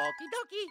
Okie dokie.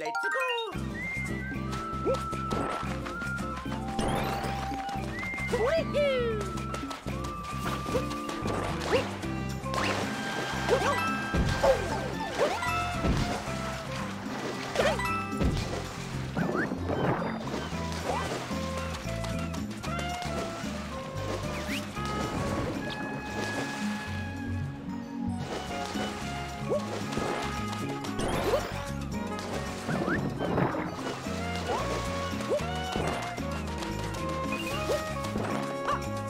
Let's go.